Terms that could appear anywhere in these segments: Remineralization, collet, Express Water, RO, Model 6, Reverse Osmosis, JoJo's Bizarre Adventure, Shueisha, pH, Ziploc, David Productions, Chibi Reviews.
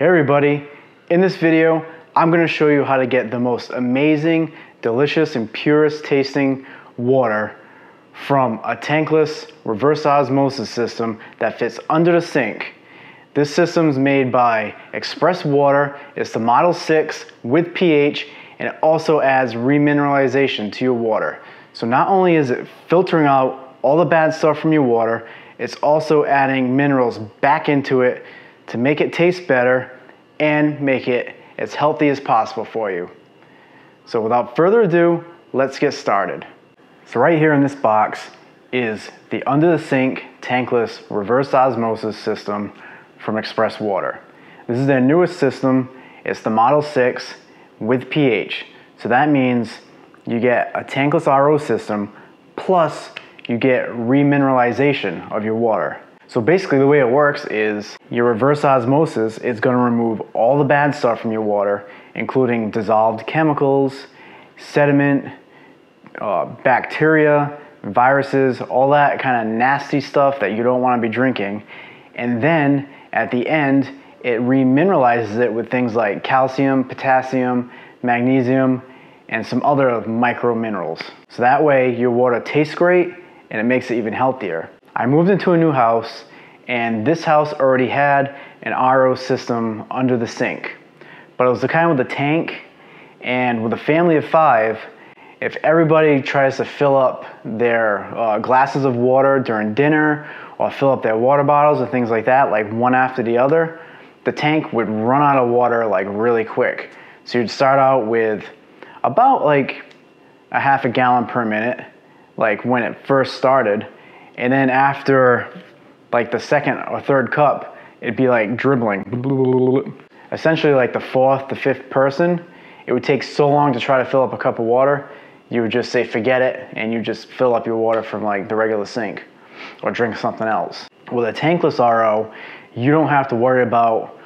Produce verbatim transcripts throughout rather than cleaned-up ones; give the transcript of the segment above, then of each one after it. Hey everybody, in this video, I'm gonna show you how to get the most amazing, delicious, and purest tasting water from a tankless reverse osmosis system that fits under the sink. This system's made by Express Water, it's the Model six with pH, and it also adds remineralization to your water. So not only is it filtering out all the bad stuff from your water, it's also adding minerals back into it to make it taste better and make it as healthy as possible for you. So without further ado, let's get started. So right here in this box is the under the sink tankless reverse osmosis system from Express Water. This is their newest system. It's the Model six with pH. So that means you get a tankless R O system, plus you get remineralization of your water. So basically the way it works is your reverse osmosis is going to remove all the bad stuff from your water, including dissolved chemicals, sediment, uh, bacteria, viruses, all that kind of nasty stuff that you don't want to be drinking. And then at the end, it remineralizes it with things like calcium, potassium, magnesium, and some other micro minerals. So that way your water tastes great and it makes it even healthier. I moved into a new house, and this house already had an R O system under the sink. But it was the kind with a tank, and with a family of five, if everybody tries to fill up their uh, glasses of water during dinner, or fill up their water bottles or things like that, like one after the other, the tank would run out of water like really quick. So you'd start out with about like a half a gallon per minute, like when it first started. And then after like the second or third cup, it'd be like dribbling. Essentially like the fourth, the fifth person, it would take so long to try to fill up a cup of water, you would just say forget it, and you just fill up your water from like the regular sink or drink something else. With a tankless R O, you don't have to worry about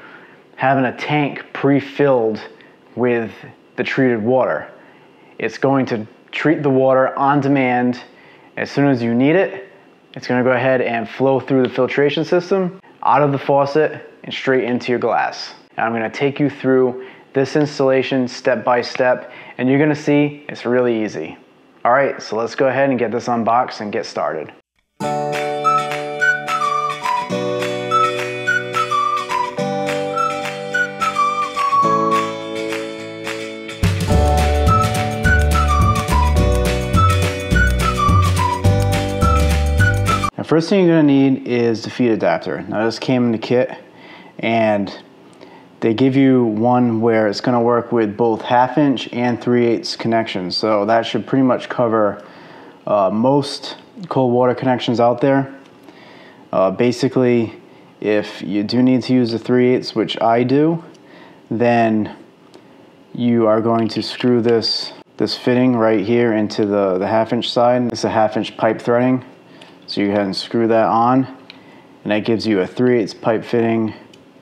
having a tank pre-filled with the treated water. It's going to treat the water on demand as soon as you need it. It's gonna go ahead and flow through the filtration system, out of the faucet, and straight into your glass. And I'm gonna take you through this installation step by step, and you're gonna see it's really easy. All right, so let's go ahead and get this unboxed and get started. First thing you're gonna need is the feed adapter. Now this came in the kit, and they give you one where it's gonna work with both half inch and three eighths connections. So that should pretty much cover uh, most cold water connections out there. Uh, basically, if you do need to use the three eighths, which I do, then you are going to screw this, this fitting right here into the, the half inch side. It's a half inch pipe threading. So you go ahead and screw that on, and that gives you a three eighths pipe fitting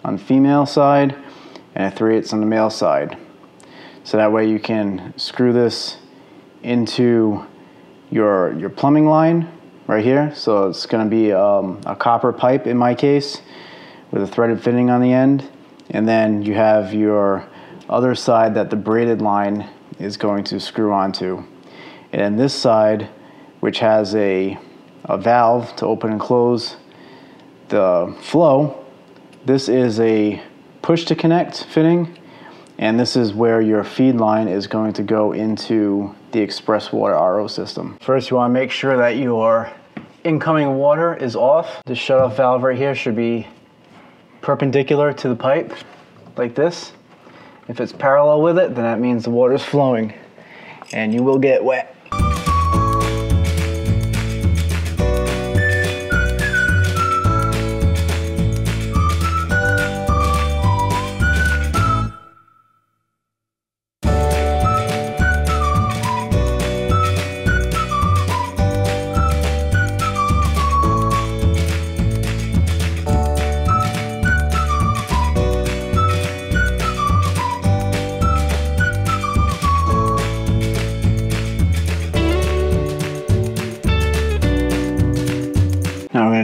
on the female side and a three eighths on the male side. So that way you can screw this into your, your plumbing line right here. So it's gonna be um, a copper pipe in my case with a threaded fitting on the end. And then you have your other side that the braided line is going to screw onto. And then this side, which has a a valve to open and close the flow. This is a push to connect fitting, and this is where your feed line is going to go into the Express Water R O system. First, you want to make sure that your incoming water is off. The shutoff valve right here should be perpendicular to the pipe, like this. If it's parallel with it, then that means the water is flowing, and you will get wet.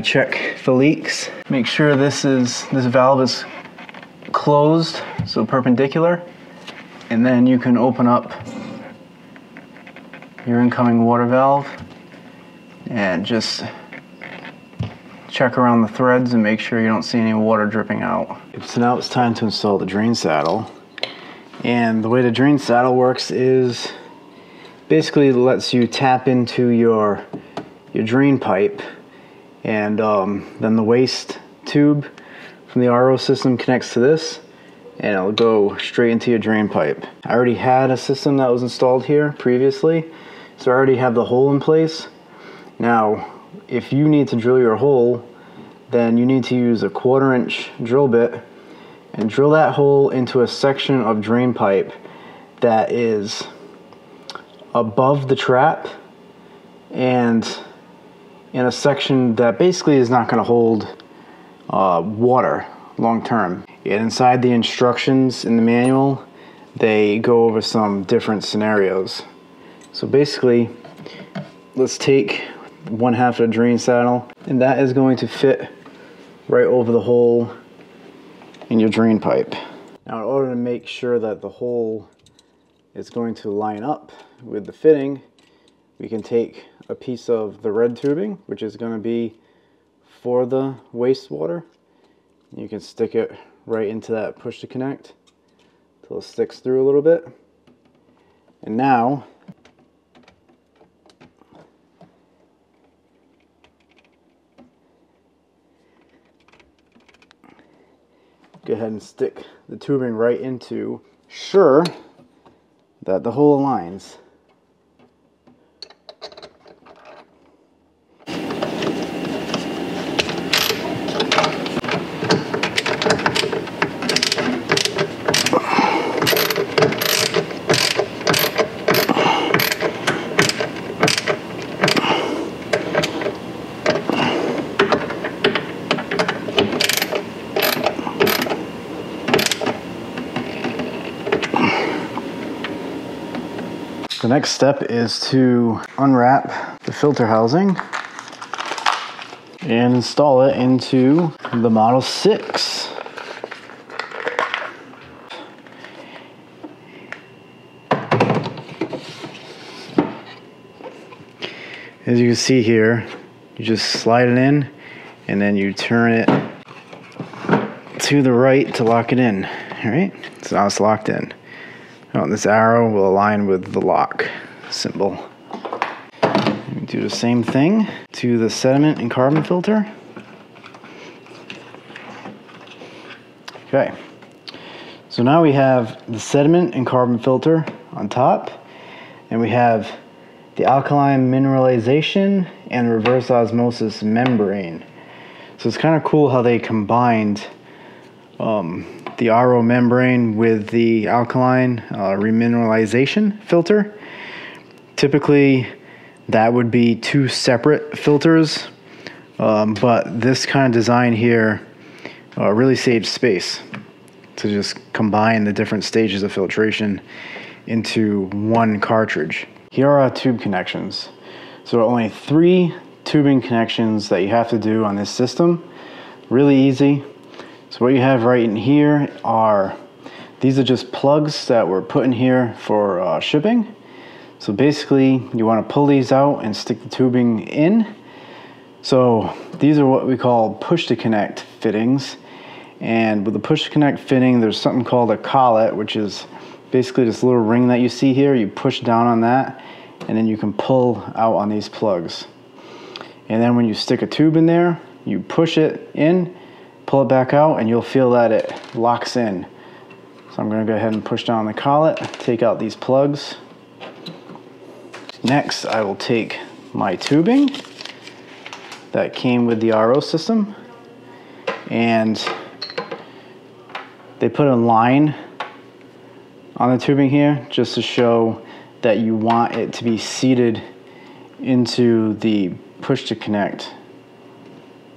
Check the leaks. Make sure this is this valve is closed, so perpendicular, and then you can open up your incoming water valve and just check around the threads and make sure you don't see any water dripping out. So now it's time to install the drain saddle. And the way the drain saddle works is basically lets you tap into your your drain pipe, and um, then the waste tube from the R O system connects to this and it'll go straight into your drain pipe. I already had a system that was installed here previously, so I already have the hole in place. Now if you need to drill your hole, then you need to use a quarter inch drill bit and drill that hole into a section of drain pipe that is above the trap and in a section that basically is not going to hold uh, water long term. And inside the instructions in the manual, they go over some different scenarios. So basically, let's take one half of the drain saddle, and that is going to fit right over the hole in your drain pipe. Now, in order to make sure that the hole is going to line up with the fitting, we can take a piece of the red tubing, which is going to be for the wastewater. You can stick it right into that push to connect until it sticks through a little bit. And now go ahead and stick the tubing right into, sure that the hole aligns. The next step is to unwrap the filter housing and install it into the Model six. As you can see here, you just slide it in and then you turn it to the right to lock it in. All right, so now it's locked in. Now this arrow will align with the lock symbol. Do the same thing to the sediment and carbon filter. Okay, so now we have the sediment and carbon filter on top, and we have the alkaline mineralization and reverse osmosis membrane. So it's kind of cool how they combined um, the R O membrane with the alkaline uh, remineralization filter. Typically, that would be two separate filters, um, but this kind of design here uh, really saves space to just combine the different stages of filtration into one cartridge. Here are our tube connections. So there are only three tubing connections that you have to do on this system. Really easy. So what you have right in here are, these are just plugs that were put in here for uh, shipping. So basically you want to pull these out and stick the tubing in. So these are what we call push to connect fittings. And with the push to connect fitting, there's something called a collet, which is basically this little ring that you see here. You push down on that and then you can pull out on these plugs. And then when you stick a tube in there, you push it in, pull it back out, and you'll feel that it locks in. So I'm gonna go ahead and push down the collet, take out these plugs. Next, I will take my tubing that came with the R O system, and they put a line on the tubing here just to show that you want it to be seated into the push to connect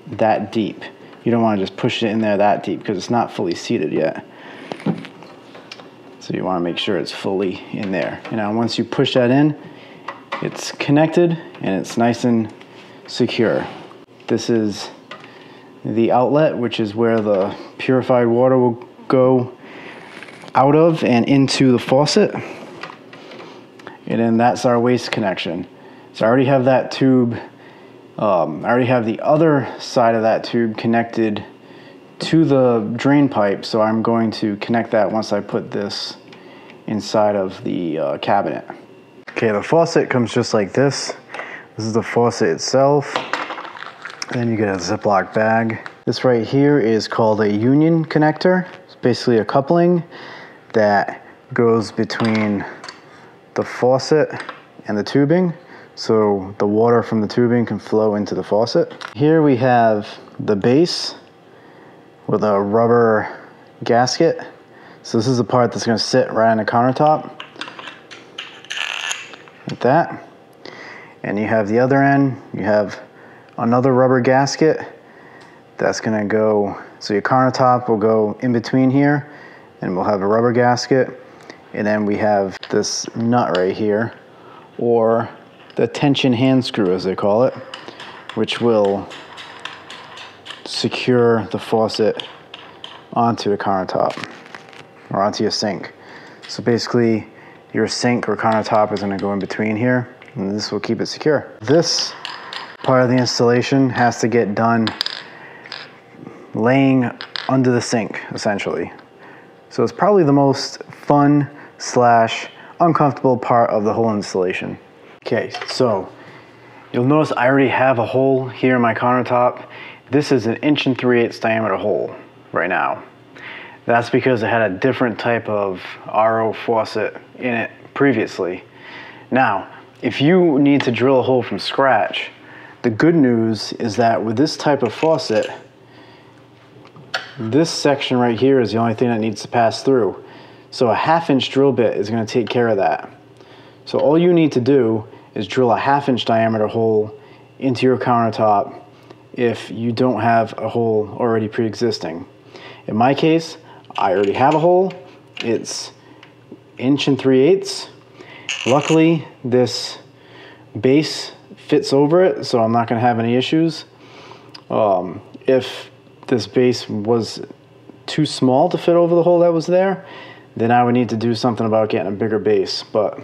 that deep. You don't want to just push it in there that deep because it's not fully seated yet. So you want to make sure it's fully in there. And now once you push that in, it's connected and it's nice and secure. This is the outlet, which is where the purified water will go out of and into the faucet. And then that's our waste connection. So I already have that tube. Um, I already have the other side of that tube connected to the drain pipe. So I'm going to connect that once I put this inside of the uh, cabinet. Okay, the faucet comes just like this. This is the faucet itself. Then you get a Ziploc bag. This right here is called a union connector. It's basically a coupling that goes between the faucet and the tubing, so the water from the tubing can flow into the faucet. Here we have the base with a rubber gasket. So this is the part that's going to sit right on the countertop, like that. And you have the other end, you have another rubber gasket that's going to go, so your countertop will go in between here, and we'll have a rubber gasket. And then we have this nut right here, or the tension hand screw as they call it, which will secure the faucet onto the countertop or onto your sink. So basically your sink or countertop is going to go in between here, and this will keep it secure. This part of the installation has to get done laying under the sink essentially. So it's probably the most fun slash uncomfortable part of the whole installation. Okay, so you'll notice I already have a hole here in my countertop. This is an inch and three eighths diameter hole right now. That's because it had a different type of R O faucet in it previously. Now, if you need to drill a hole from scratch, the good news is that with this type of faucet, this section right here is the only thing that needs to pass through. So a half inch drill bit is going to take care of that. So all you need to do is drill a half inch diameter hole into your countertop if you don't have a hole already pre-existing. In my case, I already have a hole. It's inch and three eighths. Luckily, this base fits over it, so I'm not going to have any issues. Um, if this base was too small to fit over the hole that was there, then I would need to do something about getting a bigger base, but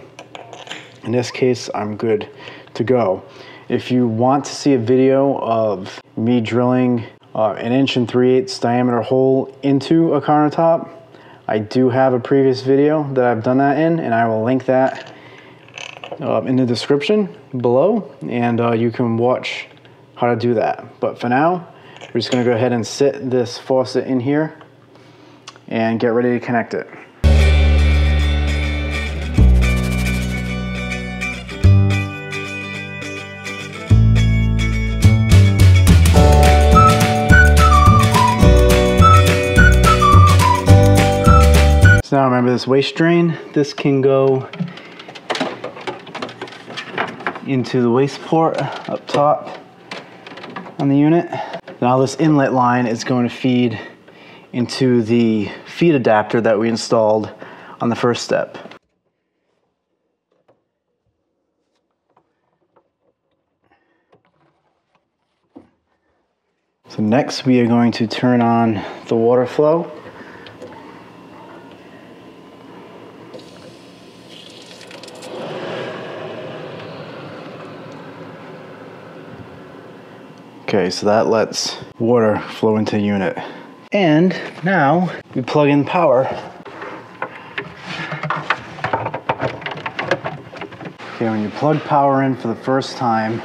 in this case, I'm good to go. If you want to see a video of me drilling uh, an inch and three eighths diameter hole into a countertop, I do have a previous video that I've done that in, and I will link that uh, in the description below, and uh, you can watch how to do that. But for now, we're just gonna go ahead and sit this faucet in here and get ready to connect it. So now remember this waste drain, this can go into the waste port up top on the unit. Now this inlet line is going to feed into the feed adapter that we installed on the first step. So next we are going to turn on the water flow. Okay, so that lets water flow into the unit. And now we plug in power. Okay, when you plug power in for the first time,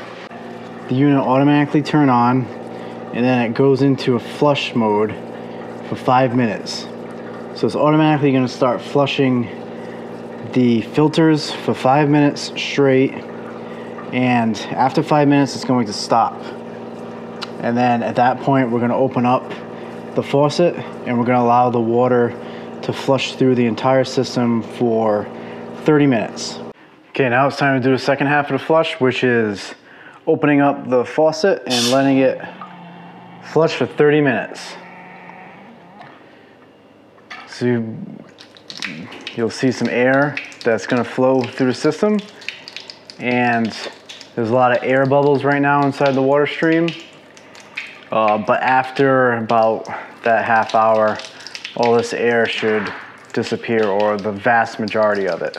the unit automatically turns on, and then it goes into a flush mode for five minutes. So it's automatically gonna start flushing the filters for five minutes straight, and after five minutes, it's going to stop. And then at that point, we're gonna open up the faucet, and we're gonna allow the water to flush through the entire system for thirty minutes. Okay, now it's time to do the second half of the flush, which is opening up the faucet and letting it flush for thirty minutes. So you, you'll see some air that's gonna flow through the system, and there's a lot of air bubbles right now inside the water stream. Uh, but after about that half hour, all this air should disappear, or the vast majority of it.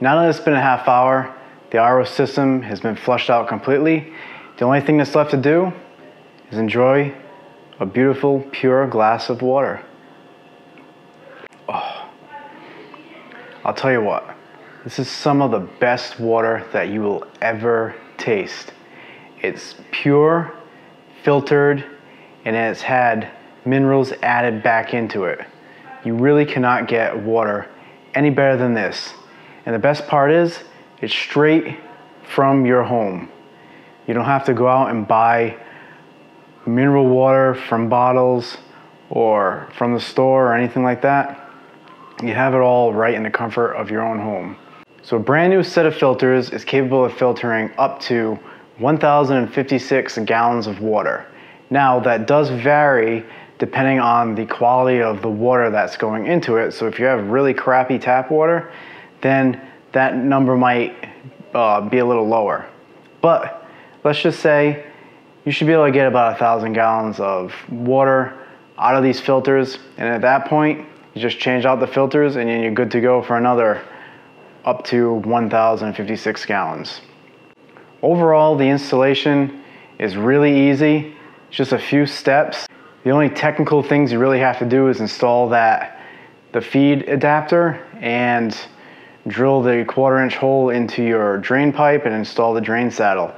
Now that it's been a half hour, the R O system has been flushed out completely. The only thing that's left to do is enjoy a beautiful, pure glass of water. Oh, I'll tell you what, this is some of the best water that you will ever taste. It's pure, filtered, and it's had minerals added back into it. You really cannot get water any better than this. And the best part is, it's straight from your home. You don't have to go out and buy mineral water from bottles or from the store or anything like that. You have it all right in the comfort of your own home. So a brand new set of filters is capable of filtering up to one thousand fifty-six gallons of water. Now that does vary depending on the quality of the water that's going into it. So if you have really crappy tap water, then that number might uh, be a little lower. But let's just say you should be able to get about a thousand gallons of water out of these filters. And at that point, you just change out the filters and then you're good to go for another up to one thousand fifty-six gallons. Overall, the installation is really easy. It's just a few steps. The only technical things you really have to do is install that, the feed adapter, and drill the quarter inch hole into your drain pipe and install the drain saddle.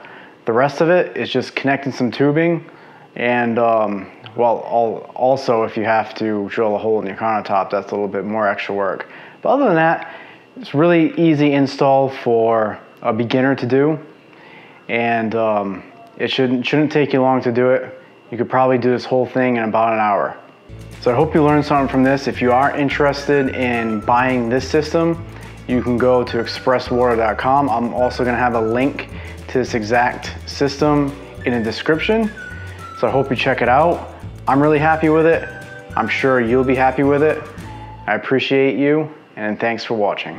The rest of it is just connecting some tubing and, um, well, I'll, also if you have to drill a hole in your countertop, that's a little bit more extra work. But other than that, it's really easy install for a beginner to do, and um, it shouldn't, shouldn't take you long to do it. You could probably do this whole thing in about an hour. So I hope you learned something from this. If you are interested in buying this system, you can go to express water dot com. I'm also gonna have a link to this exact system in the description. So I hope you check it out. I'm really happy with it. I'm sure you'll be happy with it. I appreciate you, and thanks for watching.